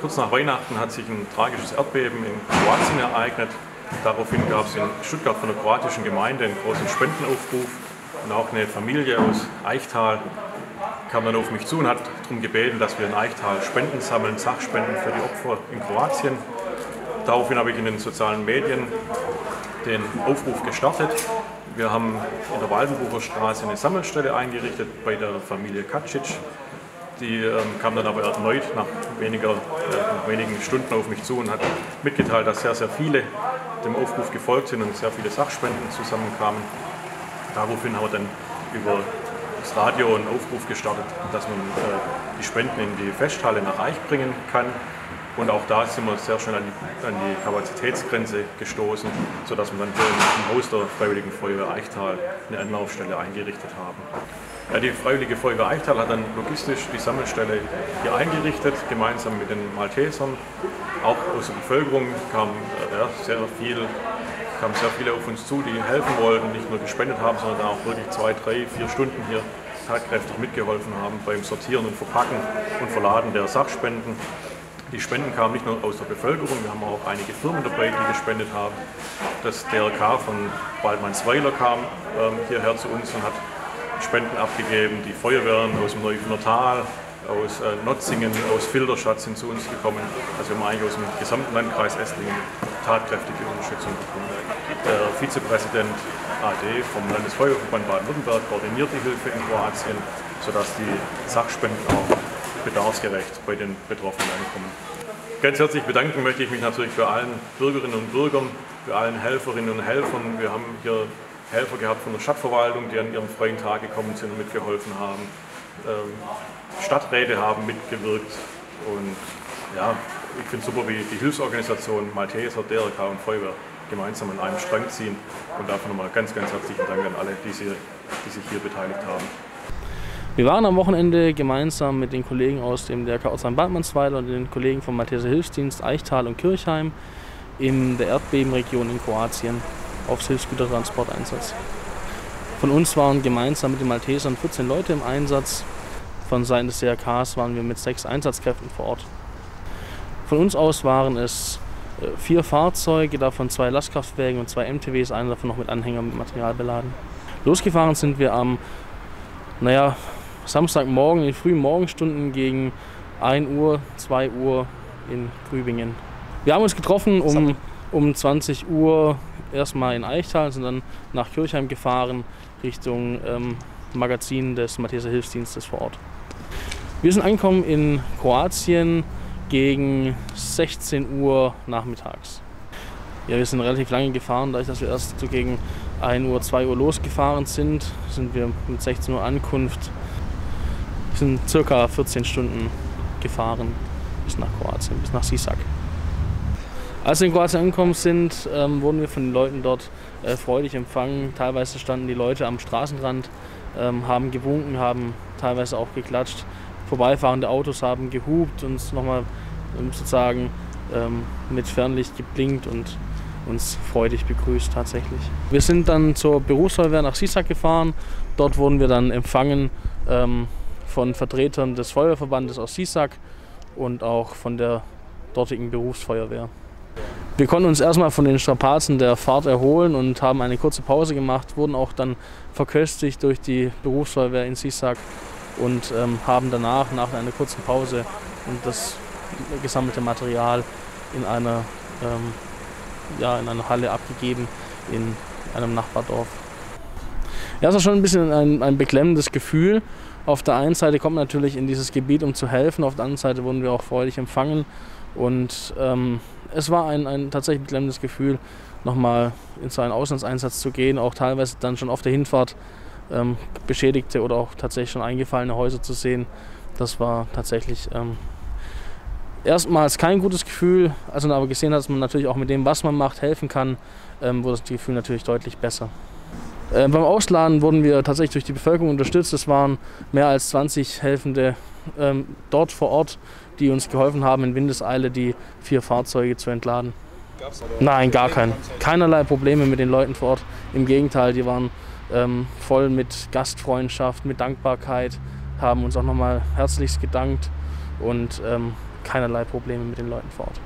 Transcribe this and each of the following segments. Kurz nach Weihnachten hat sich ein tragisches Erdbeben in Kroatien ereignet. Daraufhin gab es in Stuttgart von der kroatischen Gemeinde einen großen Spendenaufruf. Und auch eine Familie aus Aichtal kam dann auf mich zu und hat darum gebeten, dass wir in Aichtal Spenden sammeln, Sachspenden für die Opfer in Kroatien. Daraufhin habe ich in den sozialen Medien den Aufruf gestartet. Wir haben in der Waldenbucher Straße eine Sammelstelle eingerichtet bei der Familie Kacic. Die kam dann aber erneut nach wenigen Stunden auf mich zu und hat mitgeteilt, dass sehr, sehr viele dem Aufruf gefolgt sind und sehr viele Sachspenden zusammenkamen. Daraufhin haben wir dann über das Radio einen Aufruf gestartet, dass man die Spenden in die Festhalle nach Reich bringen kann. Und auch da sind wir sehr schnell an die Kapazitätsgrenze gestoßen, sodass wir dann hier im Haus der Freiwilligen Feuerwehr Aichtal eine Anlaufstelle eingerichtet haben. Ja, die Freiwillige Feuerwehr Aichtal hat dann logistisch die Sammelstelle hier eingerichtet, gemeinsam mit den Maltesern. Auch aus der Bevölkerung kamen sehr viele auf uns zu, die helfen wollten, nicht nur gespendet haben, sondern auch wirklich 2, 3, 4 Stunden hier tatkräftig mitgeholfen haben beim Sortieren und Verpacken und Verladen der Sachspenden. Die Spenden kamen nicht nur aus der Bevölkerung, wir haben auch einige Firmen dabei, die gespendet haben. Das DRK von Baltmannsweiler kam hierher zu uns und hat Spenden abgegeben. Die Feuerwehren aus dem Neuffener Tal, aus Notzingen, aus Filderstadt sind zu uns gekommen. Also wir haben eigentlich aus dem gesamten Landkreis Esslingen tatkräftige Unterstützung bekommen. Der Vizepräsident AD vom Landesfeuerwehrverband Baden-Württemberg koordiniert die Hilfe in Kroatien, sodass die Sachspenden auch bedarfsgerecht bei den Betroffenen ankommen. Ganz herzlich bedanken möchte ich mich natürlich bei allen Bürgerinnen und Bürgern, bei allen Helferinnen und Helfern. Wir haben hier Helfer gehabt von der Stadtverwaltung, die an ihrem freien Tag gekommen sind und mitgeholfen haben. Stadträte haben mitgewirkt und ja, ich finde es super, wie die Hilfsorganisationen Malteser, DRK und Feuerwehr gemeinsam an einem Strang ziehen. Und davon nochmal ganz, ganz herzlichen Dank an alle, die sich hier beteiligt haben. Wir waren am Wochenende gemeinsam mit den Kollegen aus dem DRK Baltmannsweiler und den Kollegen vom Malteser Hilfsdienst Aichtal und Kirchheim in der Erdbebenregion in Kroatien auf Hilfsgütertransporteinsatz. Von uns waren gemeinsam mit den Maltesern 14 Leute im Einsatz. Von Seiten des DRKs waren wir mit 6 Einsatzkräften vor Ort. Von uns aus waren es 4 Fahrzeuge, davon 2 Lastkraftwagen und 2 MTWs, einer davon noch mit Anhänger mit Material beladen. Losgefahren sind wir am, Samstagmorgen, in den frühen Morgenstunden gegen 1 Uhr, 2 Uhr in Grübingen. Wir haben uns getroffen um 20 Uhr erstmal in Aichtal, sind dann nach Kirchheim gefahren Richtung Magazin des Malteser Hilfsdienstes vor Ort. Wir sind angekommen in Kroatien gegen 16 Uhr nachmittags. Ja, wir sind relativ lange gefahren, dadurch, dass wir erst so gegen 1 Uhr, 2 Uhr losgefahren sind, sind wir mit 16 Uhr Ankunft. Wir sind circa 14 Stunden gefahren bis nach Kroatien, bis nach Sisak. Als wir in Kroatien angekommen sind, wurden wir von den Leuten dort freudig empfangen. Teilweise standen die Leute am Straßenrand, haben gewunken, haben teilweise auch geklatscht. Vorbeifahrende Autos haben gehupt und nochmal sozusagen mit Fernlicht geblinkt und uns freudig begrüßt tatsächlich. Wir sind dann zur Berufsfeuerwehr nach Sisak gefahren. Dort wurden wir dann empfangen. Von Vertretern des Feuerwehrverbandes aus Sisak und auch von der dortigen Berufsfeuerwehr. Wir konnten uns erstmal von den Strapazen der Fahrt erholen und haben eine kurze Pause gemacht, wurden auch dann verköstigt durch die Berufsfeuerwehr in Sisak und haben danach, nach einer kurzen Pause, das gesammelte Material in einer Halle abgegeben in einem Nachbardorf. Ja, es war schon ein bisschen ein beklemmendes Gefühl. Auf der einen Seite kommt man natürlich in dieses Gebiet, um zu helfen, auf der anderen Seite wurden wir auch freudig empfangen. Und es war ein tatsächlich beklemmendes Gefühl, nochmal in so einen Auslandseinsatz zu gehen, auch teilweise dann schon auf der Hinfahrt beschädigte oder auch tatsächlich schon eingefallene Häuser zu sehen. Das war tatsächlich erstmals kein gutes Gefühl, als man aber gesehen hat, dass man natürlich auch mit dem, was man macht, helfen kann, wurde das Gefühl natürlich deutlich besser. Beim Ausladen wurden wir tatsächlich durch die Bevölkerung unterstützt. Es waren mehr als 20 Helfende dort vor Ort, die uns geholfen haben, in Windeseile die 4 Fahrzeuge zu entladen. Nein, gar keinen. Keinerlei Probleme mit den Leuten vor Ort. Im Gegenteil, die waren voll mit Gastfreundschaft, mit Dankbarkeit, haben uns auch nochmal herzlichst gedankt und keinerlei Probleme mit den Leuten vor Ort.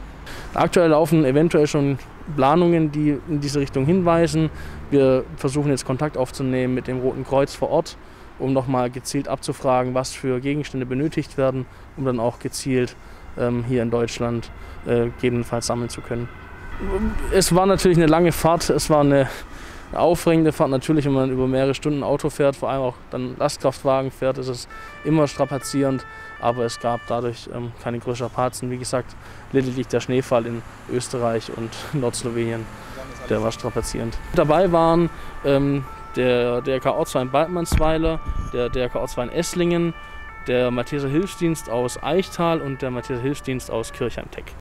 Aktuell laufen eventuell schon Planungen, die in diese Richtung hinweisen. Wir versuchen jetzt Kontakt aufzunehmen mit dem Roten Kreuz vor Ort, um nochmal gezielt abzufragen, was für Gegenstände benötigt werden, um dann auch gezielt hier in Deutschland gegebenenfalls sammeln zu können. Es war natürlich eine lange Fahrt, es war eine aufregende Fahrt. Natürlich, wenn man über mehrere Stunden Auto fährt, vor allem auch dann Lastkraftwagen fährt, ist es immer strapazierend. Aber es gab dadurch keine größeren Strapazen. Wie gesagt, lediglich der Schneefall in Österreich und Nordslowenien, der war strapazierend. Dabei waren der DRK-Ortsverein Baltmannsweiler, der DRK-Ortsverein Esslingen, der Malteser Hilfsdienst aus Aichtal und der Malteser Hilfsdienst aus Kirchheimteck.